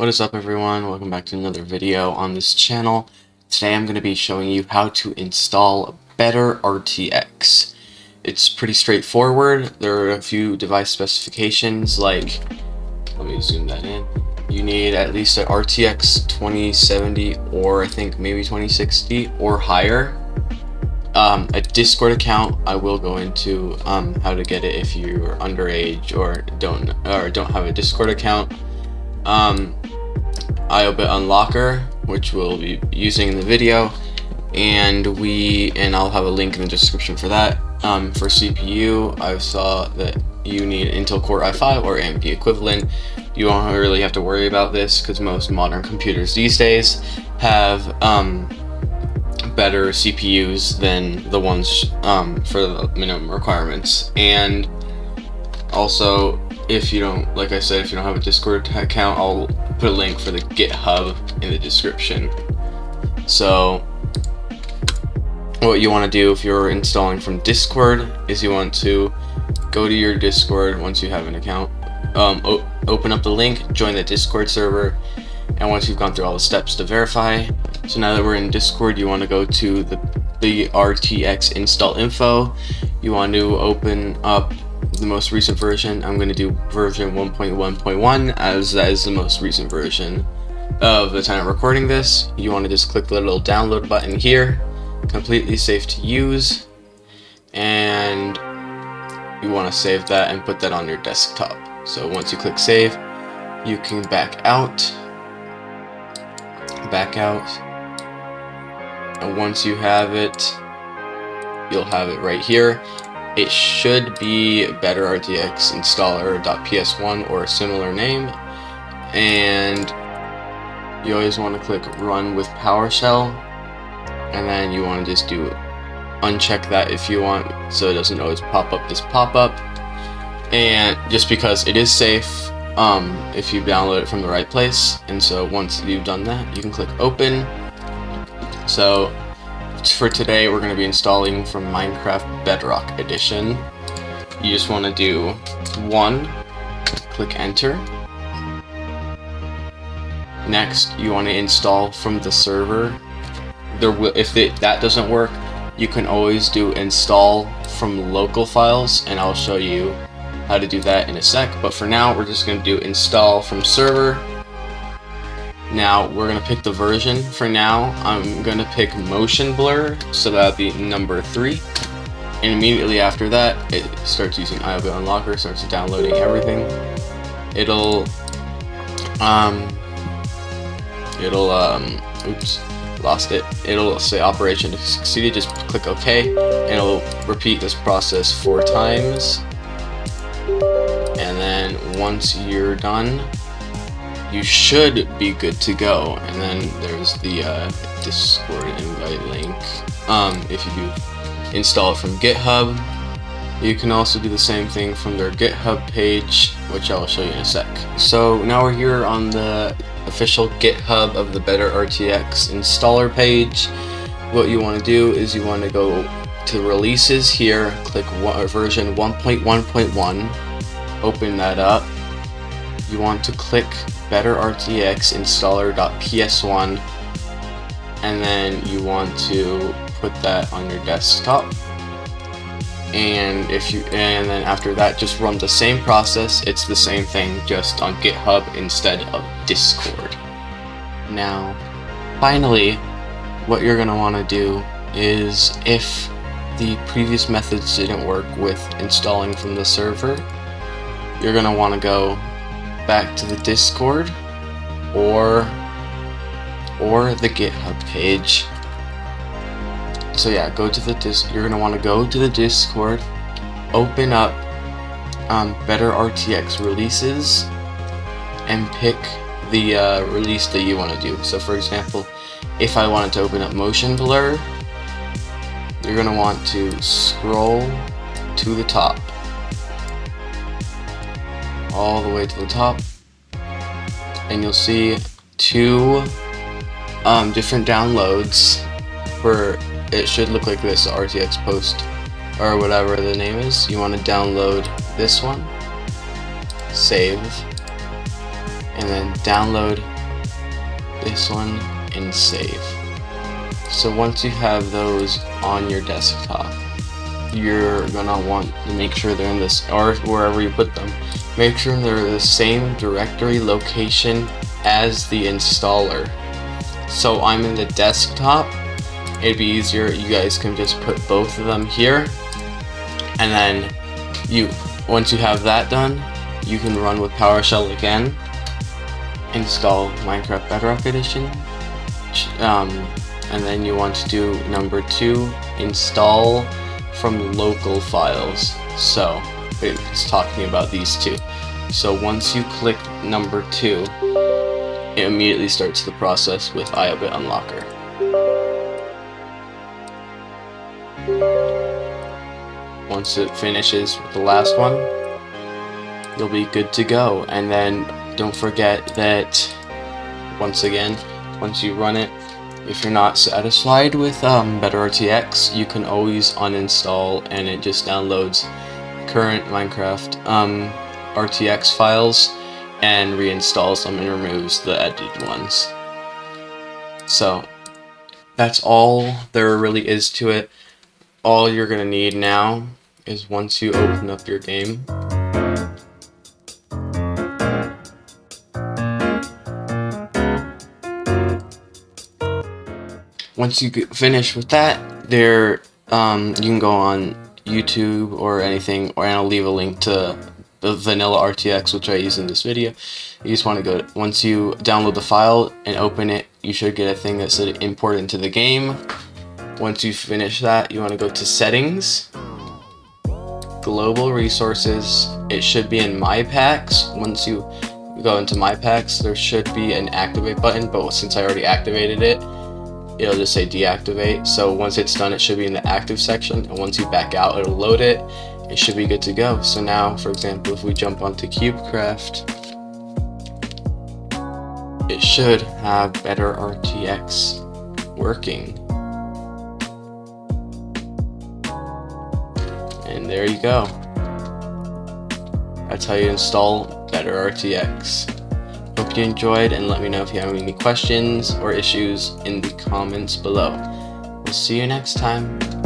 What is up, everyone? Welcome back to another video on this channel. Today I'm going to be showing you how to install BetterRTX. It's pretty straightforward. There are a few device specifications, like, let me zoom that in. You need at least an RTX 2070 or I think maybe 2060 or higher. A Discord account. I will go into how to get it if you are underage or don't have a Discord account. Iobit Unlocker, which we'll be using in the video, and I'll have a link in the description for that. For CPU, I saw that you need Intel Core i5 or AMD equivalent. You don't really have to worry about this because most modern computers these days have better CPUs than the ones for the minimum requirements. And also, if you don't, like I said, if you don't have a Discord account, I'll put a link for the GitHub in the description. So what you want to do if you're installing from Discord is you want to go to your Discord once you have an account, open up the link, join the Discord server, and once you've gone through all the steps to verify. So now that we're in Discord, you want to go to the RTX install info. You want to open up the most recent version. I'm going to do version 1.1.1 as that is the most recent version of the time of recording this. You want to just click the little download button here, completely safe to use, and you want to save that and put that on your desktop. So once you click save, you can back out, and once you have it, you'll have it right here. It should be BetterRTXInstaller.ps1 or a similar name, and you always want to click Run with PowerShell, and then you want to just uncheck that if you want, so it doesn't always pop up this pop-up, and just because it is safe if you download it from the right place. And so once you've done that, you can click Open. So for today, we're going to be installing from Minecraft Bedrock Edition. You just want to do one, click enter. Next, you want to install from the server. If that doesn't work, you can always do install from local files, and I'll show you how to do that in a sec. But for now, we're just going to do install from server. Now we're going to pick the version. For now, I'm going to pick Motion Blur, so that'll be number 3. And immediately after that, it starts using Iobit Unlocker, starts downloading everything. Oops, lost it. It'll say operation succeeded. Just click OK, and it'll repeat this process 4 times. And then once you're done, you should be good to go. And then there's the Discord invite link. If you do install it from GitHub, you can also do the same thing from their GitHub page, which I'll show you in a sec. So now we're here on the official GitHub of the BetterRTX installer page. What you want to do is you want to go to releases here, click version 1.1.1, open that up. You want to click BetterRTXInstaller.ps1, and then you want to put that on your desktop. And then after that, just run the same process. It's the same thing, just on GitHub instead of Discord. Now, finally, what you're gonna want to do is, if the previous methods didn't work with installing from the server, you're gonna want to go back to the Discord or the GitHub page. So yeah, go to the you're gonna want to go to the Discord, open up BetterRTX releases, and pick the release that you want to do. So for example, if I wanted to open up Motion Blur, you're gonna want to scroll to the top, all the way to the top, and you'll see 2 different downloads where it should look like this, RTX post or whatever the name is. You want to download this one, save, and then download this one and save. So once you have those on your desktop, you're gonna want to make sure they're in this, or wherever you put them, make sure they're the same directory location as the installer. So I'm in the desktop. It'd be easier, you guys can just put both of them here, and then once you have that done, you can run with PowerShell again, install Minecraft Bedrock Edition, and then you want to do number 2, install from local files. So it's talking about these two. So once you click number 2, it immediately starts the process with Iobit Unlocker. Once it finishes with the last one, you'll be good to go. And then don't forget that, once again, once you run it, if you're not satisfied with BetterRTX, you can always uninstall and it just downloads current Minecraft RTX files and reinstalls them and removes the edited ones. So that's all there really is to it. All you're gonna need now is, once you open up your game, once you finish with that, there you can go on YouTube or anything, and I'll leave a link to the Vanilla RTX, which I use in this video. You just want to go, once you download the file and open it, you should get a thing that said import into the game. Once you finish that, you want to go to settings, global resources. It should be in my packs. Once you go into my packs, there should be an activate button, but since I already activated it, it'll just say deactivate. So once it's done, it should be in the active section, and once you back out, it'll load it. It should be good to go. So now, for example, if we jump onto CubeCraft, it should have BetterRTX working. And there you go. That's how you install BetterRTX. Hope you enjoyed, and let me know if you have any questions or issues in the comments below. We'll see you next time.